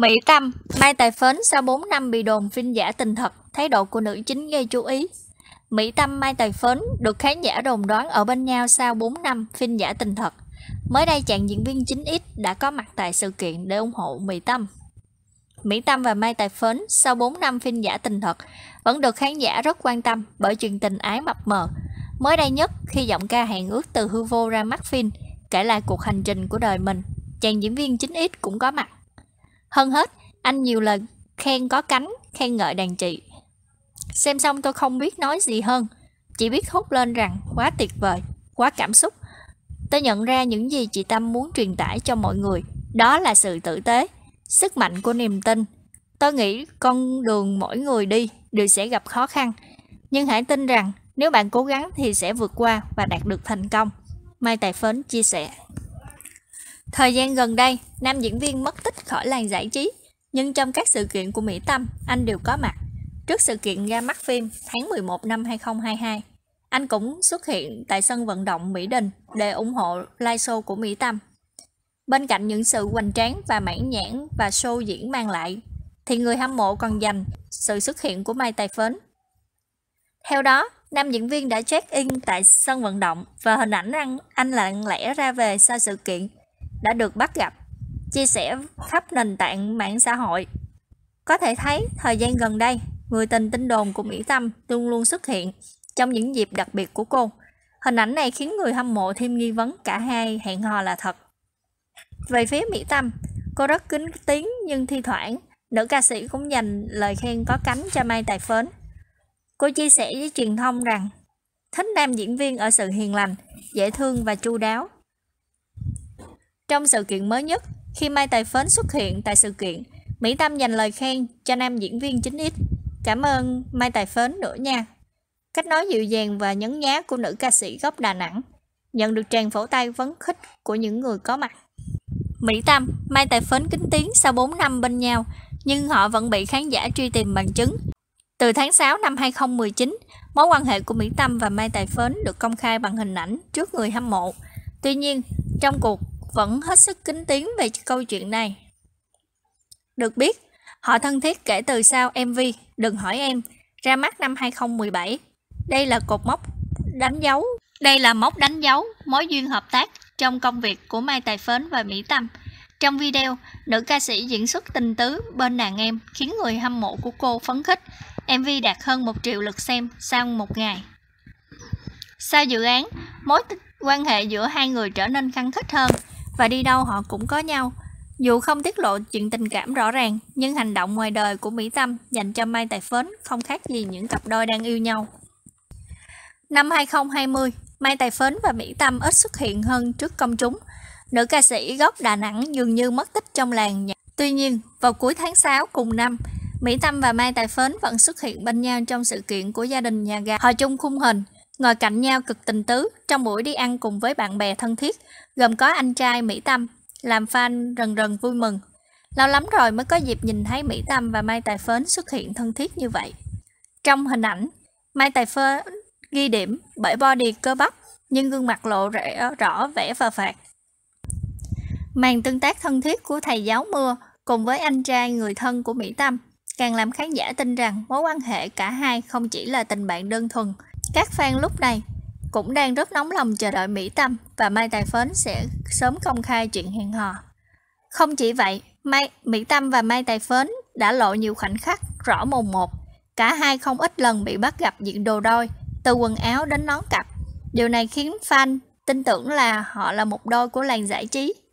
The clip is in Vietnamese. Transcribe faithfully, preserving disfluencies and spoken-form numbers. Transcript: Mỹ Tâm, Mai Tài Phến sau bốn năm bị đồn phim giả tình thật, thái độ của nữ chính gây chú ý. Mỹ Tâm, Mai Tài Phến được khán giả đồn đoán ở bên nhau sau bốn năm phim giả tình thật. Mới đây chàng diễn viên chín x đã có mặt tại sự kiện để ủng hộ Mỹ Tâm. Mỹ Tâm và Mai Tài Phến sau bốn năm phim giả tình thật vẫn được khán giả rất quan tâm bởi chuyện tình ái mập mờ. Mới đây nhất, khi giọng ca hẹn ước từ hư vô ra mắt phim kể lại cuộc hành trình của đời mình, chàng diễn viên chín x cũng có mặt. Hơn hết, anh nhiều lần khen có cánh, khen ngợi đàn chị. Xem xong tôi không biết nói gì hơn, chỉ biết thốt lên rằng quá tuyệt vời, quá cảm xúc. Tôi nhận ra những gì chị Tâm muốn truyền tải cho mọi người, đó là sự tử tế, sức mạnh của niềm tin. Tôi nghĩ con đường mỗi người đi đều sẽ gặp khó khăn, nhưng hãy tin rằng nếu bạn cố gắng thì sẽ vượt qua và đạt được thành công, Mai Tài Phến chia sẻ. Thời gian gần đây, nam diễn viên mất tích khỏi làng giải trí, nhưng trong các sự kiện của Mỹ Tâm, anh đều có mặt. Trước sự kiện ra mắt phim tháng mười một năm hai nghìn không trăm hai mươi hai, anh cũng xuất hiện tại sân vận động Mỹ Đình để ủng hộ live show của Mỹ Tâm. Bên cạnh những sự hoành tráng và mãn nhãn và show diễn mang lại, thì người hâm mộ còn dành sự xuất hiện của Mai Tài Phến. Theo đó, nam diễn viên đã check-in tại sân vận động và hình ảnh rằng anh lặng lẽ ra về sau sự kiện đã được bắt gặp, chia sẻ khắp nền tảng mạng xã hội. Có thể thấy, thời gian gần đây, người tình tin đồn của Mỹ Tâm luôn luôn xuất hiện trong những dịp đặc biệt của cô. Hình ảnh này khiến người hâm mộ thêm nghi vấn cả hai hẹn hò là thật. Về phía Mỹ Tâm, cô rất kính tiếng nhưng thi thoảng, nữ ca sĩ cũng dành lời khen có cánh cho Mai Tài Phến. Cô chia sẻ với truyền thông rằng thích nam diễn viên ở sự hiền lành, dễ thương và chu đáo. Trong sự kiện mới nhất, khi Mai Tài Phến xuất hiện tại sự kiện, Mỹ Tâm dành lời khen cho nam diễn viên chín x. Cảm ơn Mai Tài Phến nữa nha. Cách nói dịu dàng và nhấn nhá của nữ ca sĩ gốc Đà Nẵng nhận được tràng phổ tay phấn khích của những người có mặt. Mỹ Tâm, Mai Tài Phến kính tiếng sau bốn năm bên nhau, nhưng họ vẫn bị khán giả truy tìm bằng chứng. Từ tháng sáu năm hai nghìn không trăm mười chín, mối quan hệ của Mỹ Tâm và Mai Tài Phến được công khai bằng hình ảnh trước người hâm mộ. Tuy nhiên, trong cuộc vẫn hết sức kín tiếng về câu chuyện này. Được biết, họ thân thiết kể từ sau em vê Đừng hỏi em ra mắt năm hai nghìn không trăm mười bảy. Đây là cột mốc đánh dấu, đây là mốc đánh dấu mối duyên hợp tác trong công việc của Mai Tài Phến và Mỹ Tâm. Trong video, nữ ca sĩ diễn xuất tình tứ bên nàng em khiến người hâm mộ của cô phấn khích. em vê đạt hơn một triệu lượt xem sau một ngày. Sau dự án, mối quan hệ giữa hai người trở nên khăng khít hơn và đi đâu họ cũng có nhau. Dù không tiết lộ chuyện tình cảm rõ ràng, nhưng hành động ngoài đời của Mỹ Tâm dành cho Mai Tài Phến không khác gì những cặp đôi đang yêu nhau. Năm hai nghìn không trăm hai mươi, Mai Tài Phến và Mỹ Tâm ít xuất hiện hơn trước công chúng. Nữ ca sĩ gốc Đà Nẵng dường như mất tích trong làng nhạc. Tuy nhiên, vào cuối tháng sáu cùng năm, Mỹ Tâm và Mai Tài Phến vẫn xuất hiện bên nhau trong sự kiện của gia đình nhà gà. Họ chung khung hình, ngồi cạnh nhau cực tình tứ trong buổi đi ăn cùng với bạn bè thân thiết, gồm có anh trai Mỹ Tâm, làm fan rần rần vui mừng. Lâu lắm rồi mới có dịp nhìn thấy Mỹ Tâm và Mai Tài Phến xuất hiện thân thiết như vậy. Trong hình ảnh, Mai Tài Phến ghi điểm bởi body cơ bắp, nhưng gương mặt lộ rõ, rõ vẻ phờ phạc. Màn tương tác thân thiết của thầy giáo Mưa cùng với anh trai người thân của Mỹ Tâm càng làm khán giả tin rằng mối quan hệ cả hai không chỉ là tình bạn đơn thuần. Các fan lúc này cũng đang rất nóng lòng chờ đợi Mỹ Tâm và Mai Tài Phến sẽ sớm công khai chuyện hẹn hò. Không chỉ vậy, Mai, Mỹ Tâm và Mai Tài Phến đã lộ nhiều khoảnh khắc rõ mồn một. Cả hai không ít lần bị bắt gặp diện đồ đôi, từ quần áo đến nón cặp. Điều này khiến fan tin tưởng là họ là một đôi của làng giải trí.